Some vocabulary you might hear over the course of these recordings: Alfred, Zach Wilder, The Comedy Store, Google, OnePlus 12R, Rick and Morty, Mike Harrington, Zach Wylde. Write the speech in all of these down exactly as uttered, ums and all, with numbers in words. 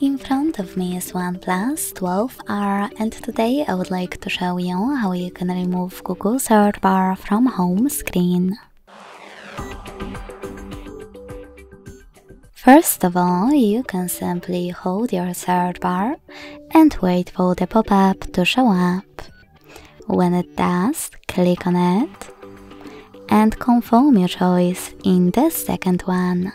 In front of me is OnePlus twelve R, and today I would like to show you how you can remove Google search bar from home screen. First of all, you can simply hold your search bar and wait for the pop-up to show up. When it does, click on it and confirm your choice in the second one.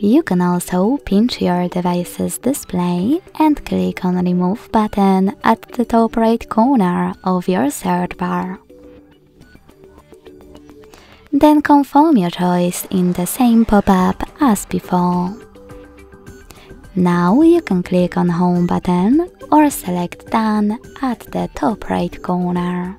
You can also pinch your device's display and click on the remove button at the top right corner of your search bar. Then confirm your choice in the same pop-up as before. Now you can click on home button or select done at the top right corner.